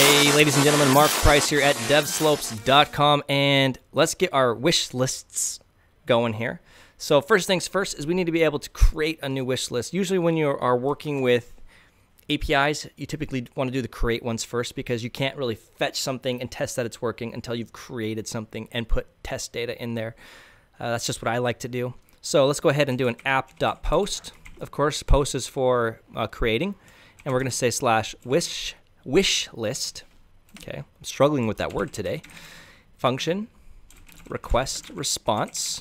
Hey, ladies and gentlemen, Mark Price here at devslopes.com, and let's get our wish lists going here. So first things first is we need to be able to create a new wish list. Usually when you are working with APIs, you typically want to do the create ones first because you can't really fetch something and test that it's working until you've created something and put test data in there. That's just what I like to do. So let's go ahead and do an app.post. Of course, post is for creating, and we're going to say slash wish list. Okay, I'm struggling with that word today. Function, request, response.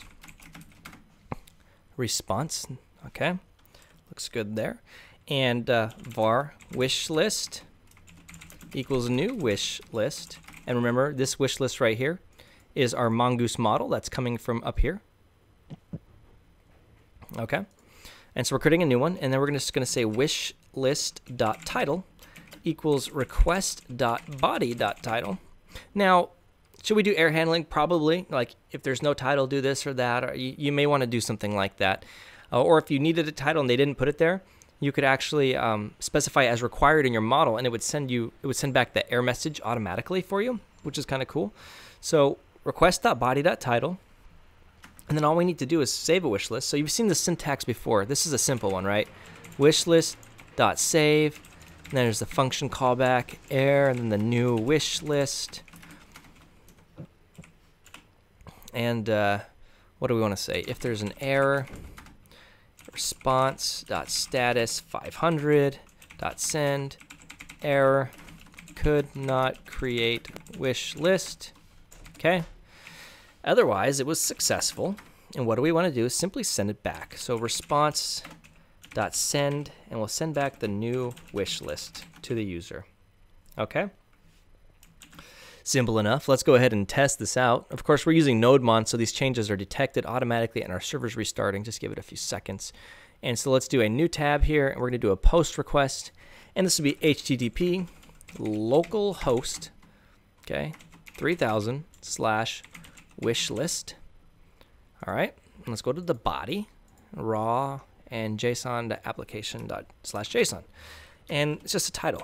Okay, looks good there. And var wish list equals new wish list. And remember, this wish list right here is our Mongoose model that's coming from up here. Okay, and so we're creating a new one, and then we're just going to say wish list dot title equals request dot body dot title. Now, should we do error handling? Probably. Like if there's no title, do this or that, or you may want to do something like that. Or if you needed a title and they didn't put it there, you could actually specify as required in your model, and it would send back the error message automatically for you, which is kind of cool. So request.body.title, and then all we need to do is save a wish list. So you've seen the syntax before. This is a simple one, right? Wish list.save, and then there's the function callback error, and then the new wish list. And what do we want to say? If there's an error, response.status500.send error could not create wish list. Okay, otherwise it was successful, and what do we want to do is simply send it back. So response.send, and we'll send back the new wish list to the user. Okay, simple enough. Let's go ahead and test this out. Of course, we're using NodeMon, so these changes are detected automatically and our server's restarting. Just give it a few seconds. And so let's do a new tab here, and we're going to do a post request. And this will be HTTP localhost, okay, 3000 slash wish list. All right, and let's go to the body, raw and JSON application slash JSON. And it's just a title.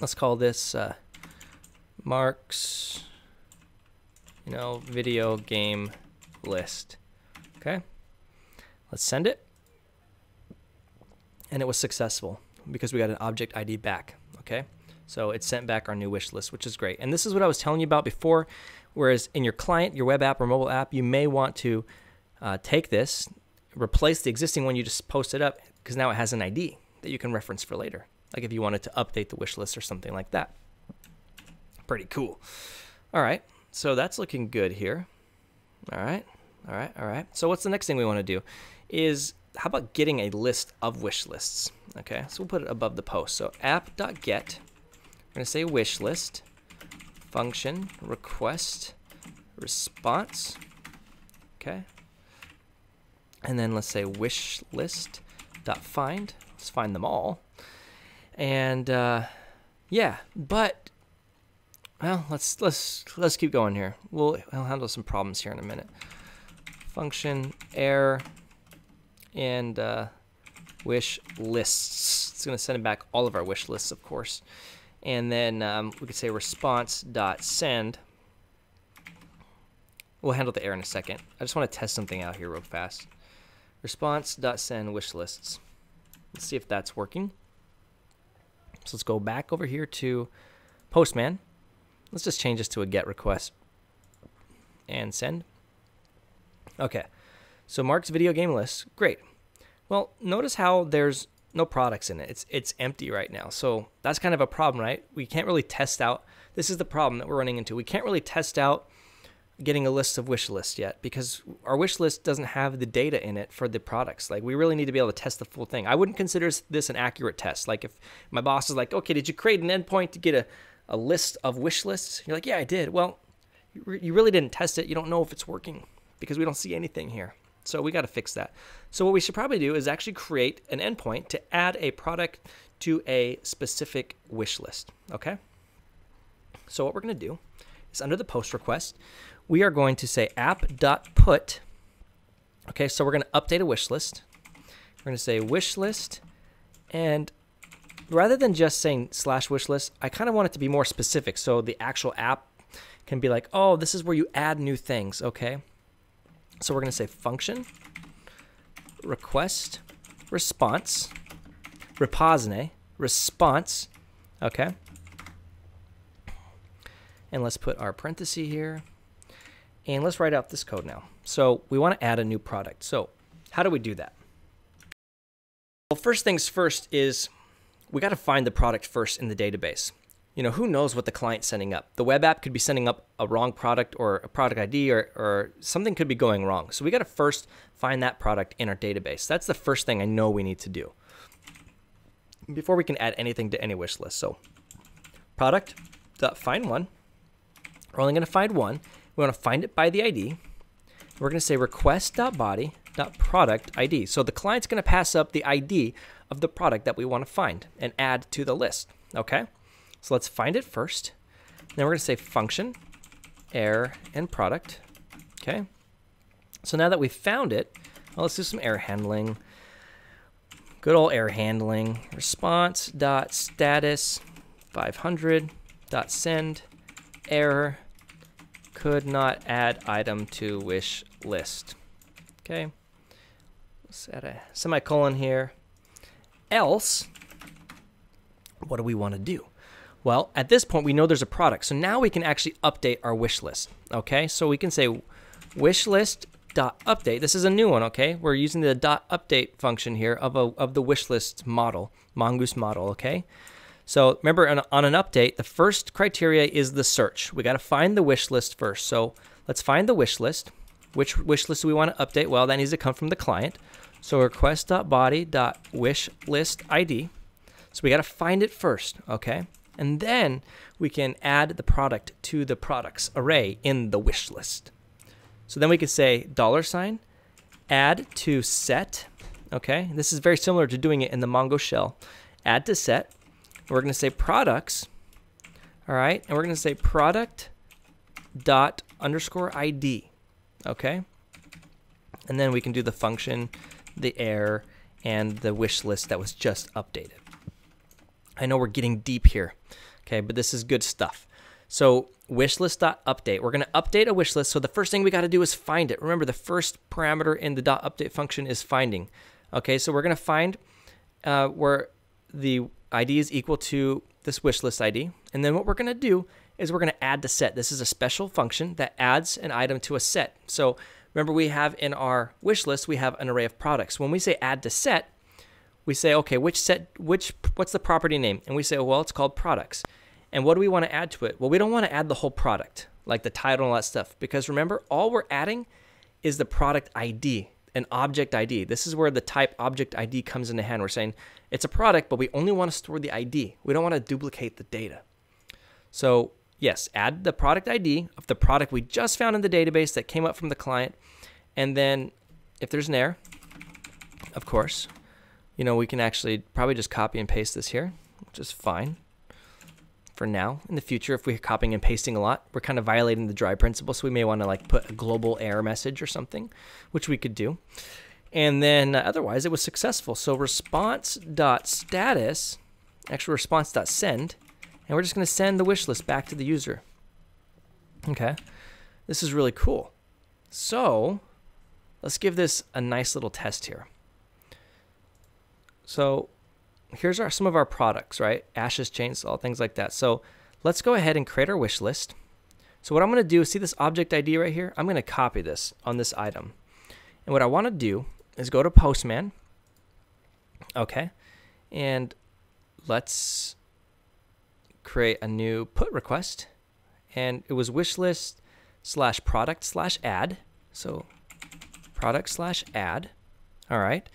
Let's call this Mark's, you know, video game list. Okay, let's send it, and it was successful because we got an object ID back. Okay, so it sent back our new wish list, which is great. And this is what I was telling you about before. Whereas in your client, your web app or mobile app, you may want to take this, replace the existing one you just posted up, because now it has an ID that you can reference for later. Like if you wanted to update the wish list or something like that. Pretty cool. All right, so that's looking good here. All right. So what's the next thing we want to do is, how about getting a list of wish lists? Okay, so we'll put it above the post. So app.get, we're going to say wish list, function, request, response. Okay, and then let's say wish list.find. Let's find them all. And yeah, but well, let's keep going here. I'll handle some problems here in a minute. Function error and wish lists. It's going to send back all of our wish lists, of course. And then we could say response.send. We'll handle the error in a second. I just want to test something out here real fast. Response.send wish lists. Let's see if that's working. So let's go back over here to Postman. Let's just change this to a GET request and send. Okay, so Mark's video game list, great. Well, notice how there's no products in it. It's empty right now, so that's kind of a problem, right? We can't really test out. This is the problem that we're running into. We can't really test out getting a list of wish lists yet because our wish list doesn't have the data in it for the products. Like we really need to be able to test the full thing. I wouldn't consider this an accurate test. Like if my boss is like, okay, did you create an endpoint to get a list of wish lists? You're like, yeah, I did. Well, you really didn't test it. You don't know if it's working because we don't see anything here. So we got to fix that. So what we should probably do is actually create an endpoint to add a product to a specific wish list. Okay. So what we're going to do is under the post request, we are going to say app.put. Okay. So we're going to update a wish list. We're going to say wish list and rather than just saying /wishlist, I kind of want it to be more specific. So the actual app can be like, oh, this is where you add new things, okay? So we're gonna say function, request, response, reposne, response, okay? And let's put our parenthesis here. And let's write out this code now. So we want to add a new product. So how do we do that? Well, first things first is we got to find the product first in the database. You know, who knows what the client's sending up? The web app could be sending up a wrong product or a product ID or something could be going wrong. So we got to first find that product in our database. That's the first thing I know we need to do before we can add anything to any wish list. So product.findOne. We're only going to find one. We want to find it by the ID. We're going to say request.body.product ID. So the client's going to pass up the ID of the product that we want to find and add to the list. Okay, so let's find it first. Then we're going to say function, error, and product. Okay, so now that we've found it, well, let's do some error handling. Good old error handling. Response.status 500.send error. Could not add item to wish list. Okay, let's add a semicolon here. Else, what do we want to do? Well, at this point, we know there's a product. So now we can actually update our wish list. Okay, so we can say wish list dot update. This is a new one, okay? We're using the dot update function here of the wish list model, Mongoose model, okay? So remember, on an update, the first criteria is the search. We got to find the wish list first. So let's find the wish list. Which wish list do we want to update? Well, that needs to come from the client. So request.body.wishlist ID. So we got to find it first, okay? And then we can add the product to the products array in the wish list. So then we can say $ add to set, okay? This is very similar to doing it in the Mongo shell. Add to set. We're going to say products, all right, and we're going to say product._id, okay? And then we can do the function, the error, and the wish list that was just updated. I know we're getting deep here, okay, but this is good stuff. So wishlist.update, we're going to update a wish list, so the first thing we got to do is find it. Remember, the first parameter in the .update function is finding, okay? So we're going to find where the ID is equal to this wish list ID. And then what we're going to do is we're going to add to set. This is a special function that adds an item to a set. So remember, we have in our wish list, we have an array of products. When we say add to set, we say, okay, which set, what's the property name? And we say, well, it's called products. And what do we want to add to it? Well, we don't want to add the whole product, like the title and all that stuff, because remember, all we're adding is the product ID. An object ID. This is where the type object ID comes into hand. We're saying it's a product, but we only want to store the ID. We don't want to duplicate the data. So yes, add the product ID of the product we just found in the database that came up from the client. And then if there's an error, of course, you know, we can actually probably just copy and paste this here, which is fine for now. In the future, if we're copying and pasting a lot, we're kind of violating the dry principle, so we may want to like put a global error message or something, which we could do. And then otherwise, it was successful. So response.status, actually response.send, and we're just going to send the wish list back to the user. Okay, this is really cool. So let's give this a nice little test here. So here's some of our products, right? Ashes, chainsaw, things like that. So let's go ahead and create our wish list. So what I'm going to do, see this object ID right here? I'm going to copy this on this item. And what I want to do is go to Postman. Okay. And let's create a new put request. And it was wish list /product/add. So product/add. All right.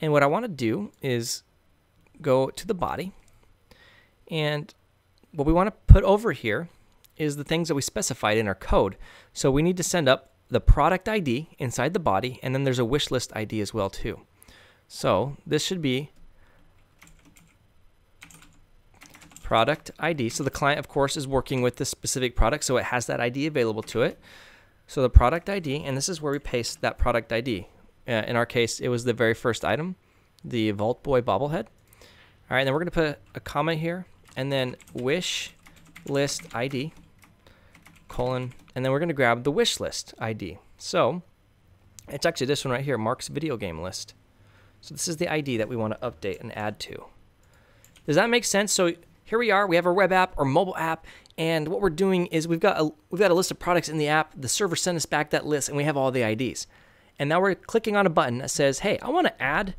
And what I want to do is go to the body, and what we want to put over here is the things that we specified in our code. So we need to send up the product ID inside the body, and then there's a wish list ID as well too. So this should be product ID. So the client, of course, is working with this specific product, so it has that ID available to it. So the product ID, and this is where we paste that product ID. In our case, it was the very first item, the Vault Boy bobblehead. All right, then we're going to put a comma here, and then wish list ID, colon, and then we're going to grab the wish list ID. So it's actually this one right here, Mark's video game list. So this is the ID that we want to update and add to. Does that make sense? So here we are, we have our web app or mobile app, and what we're doing is we've got a list of products in the app, the server sent us back that list, and we have all the IDs. And now we're clicking on a button that says, hey, I want to add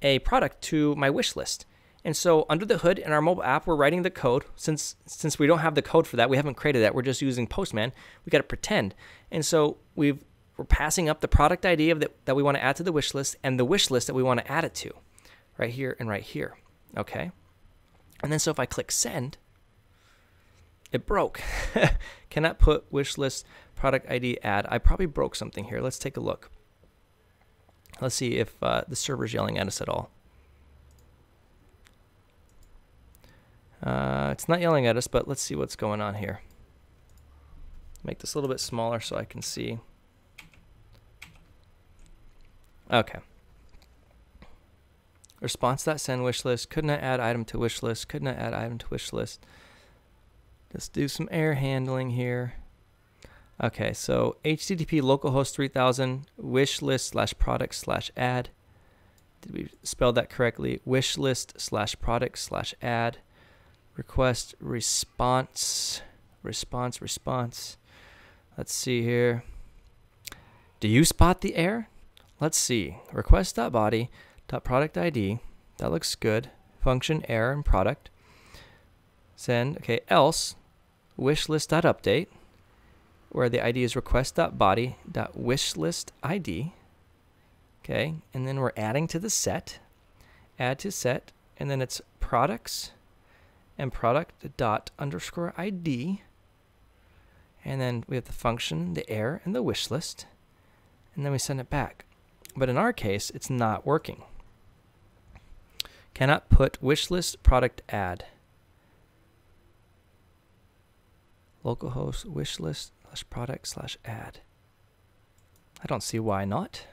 a product to my wish list. And so under the hood in our mobile app, we're writing the code. Since we don't have the code for that, we haven't created that, we're just using Postman, we got to pretend. And so we're passing up the product ID of that we want to add to the wish list, and the wish list that we want to add it to, right here and right here, okay? And then so if I click send, it broke. Cannot put wish list product ID add. I probably broke something here. Let's take a look. Let's see if the server's yelling at us at all. It's not yelling at us, but let's see what's going on here. Make this a little bit smaller so I can see. Okay. Response.send wish list. Could not add item to wish list. Could not add item to wish list. Let's do some error handling here. Okay, so HTTP localhost 3000 wish list /product/add. Did we spell that correctly? Wish list /product/add. Request response. Let's see here. Do you spot the error? Let's see. Request.body.product ID. That looks good. Function error and product. Send. Okay. Else wishlist.update, where the ID is request.body.wishlist ID. Okay, and then we're adding to the set. Add to set, and then it's products. And product._ID, and then we have the function, the error, and the wish list, and then we send it back. But in our case, it's not working. Cannot put wish list product add. Localhost wish list /product/add. I don't see why not.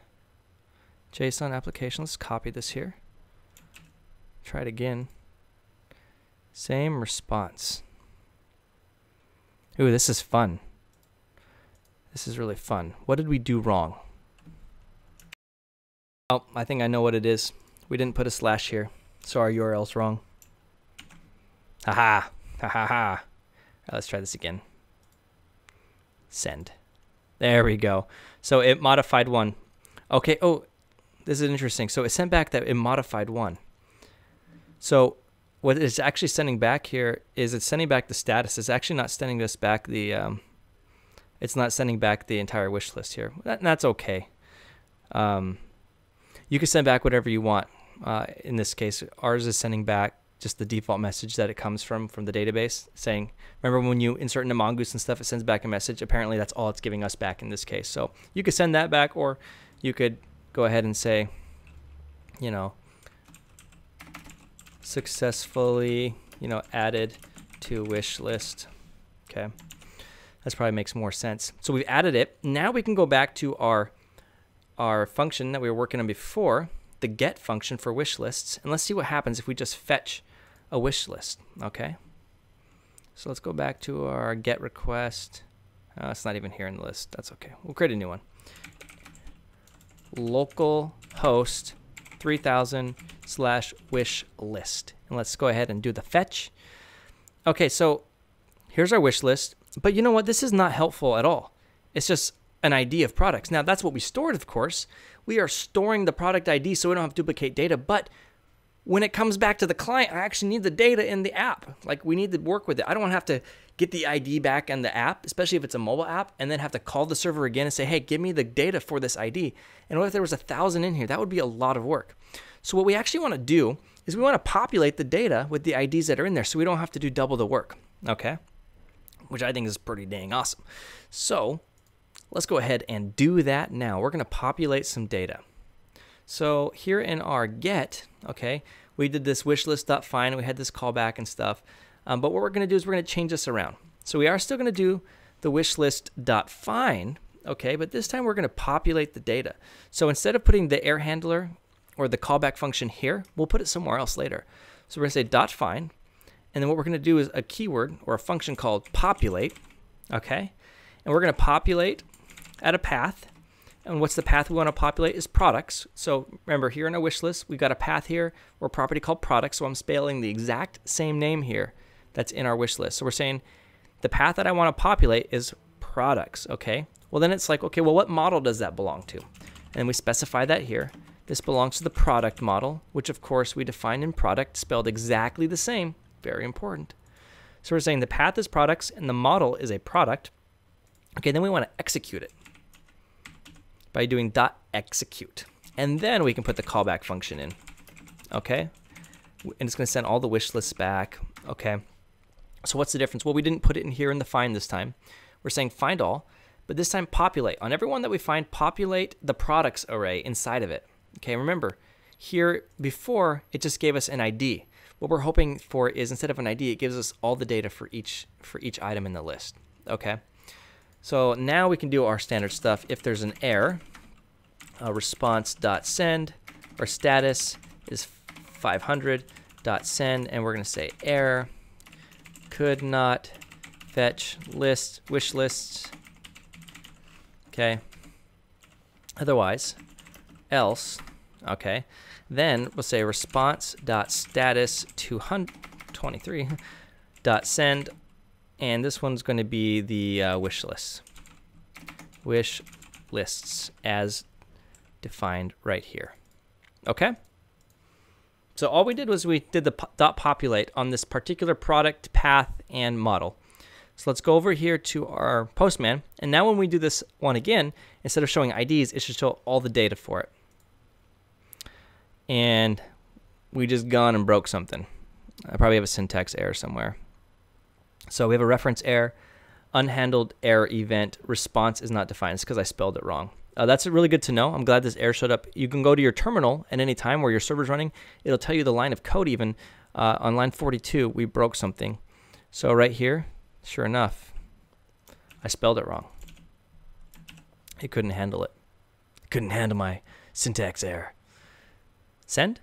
JSON application. Let's copy this here. Try it again. Same response. Ooh, this is fun. This is really fun. What did we do wrong? Oh, I think I know what it is. We didn't put a slash here, so our URL's wrong. Haha, ha ha ha. All right, let's try this again. Send. There we go. So it modified one. Okay. Oh, this is interesting. So it sent back that it modified one. So what it's actually sending back here is it's sending back the status. It's actually not sending us back the. It's not sending back the entire wish list here. That's okay. You can send back whatever you want. In this case, ours is sending back just the default message that it comes from the database, saying, "Remember when you insert into Mongoose and stuff, it sends back a message." Apparently, that's all it's giving us back in this case. So you could send that back, or you could go ahead and say, you know, successfully, you know, added to wish list. Okay, that's probably makes more sense. So we've added it. Now we can go back to our function that we were working on before, the get function for wish lists, and let's see what happens if we just fetch a wish list. Okay, so let's go back to our get request. It's not even here in the list. That's okay. We'll create a new one. Localhost 3000 /wish list, and let's go ahead and do the fetch. Okay, so here's our wish list, but you know what, this is not helpful at all. It's just an ID of products. Now that's what we stored, of course. We are storing the product ID so we don't have to duplicate data, but when it comes back to the client, I actually need the data in the app. Like, we need to work with it. I don't want to have to get the ID back in the app, especially if it's a mobile app, and then have to call the server again and say, hey, give me the data for this ID. And what if there was 1,000 in here? That would be a lot of work. So what we actually want to do is we want to populate the data with the IDs that are in there so we don't have to do double the work, okay? Which I think is pretty dang awesome. So let's go ahead and do that now. We're going to populate some data. So here in our get, okay, we did this wishlist.find, we had this callback and stuff, but what we're going to do is we're going to change this around. So we are still going to do the wishlist.find, okay, but this time we're going to populate the data. So instead of putting the error handler or the callback function here, we'll put it somewhere else later. So we're going to say dot find. And then what we're going to do is a keyword or a function called populate. Okay. And we're going to populate at a path. And what's the path we want to populate is products. So remember, here in our wish list, we've got a path here or a property called products. So I'm spelling the exact same name here that's in our wish list. So we're saying the path that I want to populate is products. Okay. Well, then it's like, okay, well, what model does that belong to? And we specify that here. This belongs to the product model, which of course we define in product spelled exactly the same. Very important. So we're saying the path is products and the model is a product. Okay, then we want to execute it by doing dot execute. And then we can put the callback function in. Okay, and it's going to send all the wish lists back. Okay, so what's the difference? Well, we didn't put it in here in the find this time. We're saying find all, but this time populate. On every one that we find, populate the products array inside of it. Okay, remember, here before it just gave us an ID. What we're hoping for is instead of an ID, it gives us all the data for each item in the list. Okay, so now we can do our standard stuff. If there's an error, response.send or status is 500.send, and we're going to say error could not fetch list wish lists. Okay, otherwise else. Okay, then we'll say response.status23.send, and this one's going to be the wish lists as defined right here. Okay, so all we did was we did the dot populate on this particular product, path, and model. So let's go over here to our Postman, and now when we do this one again, instead of showing IDs, it should show all the data for it. And we just gone and broke something. I probably have a syntax error somewhere. So we have a reference error, unhandled error event, response is not defined. It's because I spelled it wrong. That's really good to know. I'm glad this error showed up. You can go to your terminal at any time where your server's running. It'll tell you the line of code even. On line 42, we broke something. So right here, sure enough, I spelled it wrong. It couldn't handle it. It couldn't handle my syntax error. Send.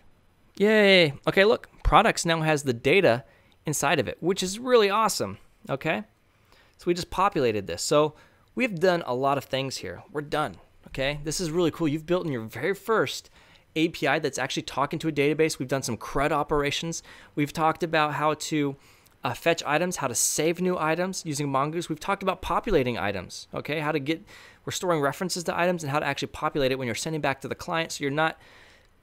Yay. Okay, look, products now has the data inside of it, which is really awesome. Okay, so we just populated this. So we've done a lot of things here. We're done. Okay, this is really cool. You've built in your very first API that's actually talking to a database. We've done some CRUD operations. We've talked about how to fetch items, how to save new items using Mongoose. We've talked about populating items. Okay, how to get, we're storing references to items and how to actually populate it when you're sending back to the client, so you're not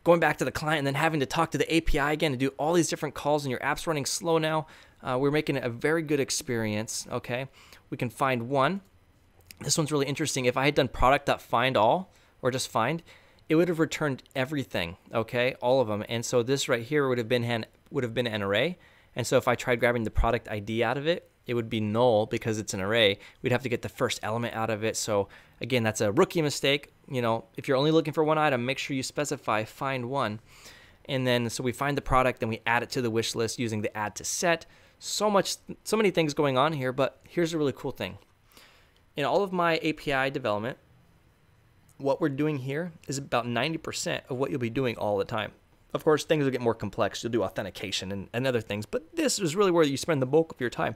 going back to the client and then having to talk to the API again and do all these different calls, and your app's running slow now. We're making it a very good experience, okay? We can find one. This one's really interesting. If I had done product.find all or just find, it would have returned everything, okay? All of them. And so this right here would have been an array. And so if I tried grabbing the product ID out of it, it would be null because it's an array. We'd have to get the first element out of it. So again, that's a rookie mistake. You know, if you're only looking for one item, make sure you specify find one. And then, so we find the product and we add it to the wish list using the add to set. So many things going on here, but here's a really cool thing. In all of my API development, what we're doing here is about 90% of what you'll be doing all the time. Of course, things will get more complex. You'll do authentication and other things, but this is really where you spend the bulk of your time.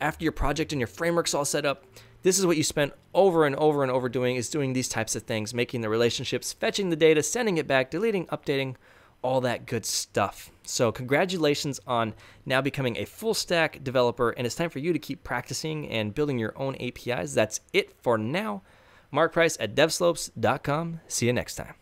After your project and your framework's all set up, this is what you spend over and over and over doing, is doing these types of things, making the relationships, fetching the data, sending it back, deleting, updating, all that good stuff. So congratulations on now becoming a full stack developer, and it's time for you to keep practicing and building your own APIs. That's it for now. Mark Price at devslopes.com. See you next time.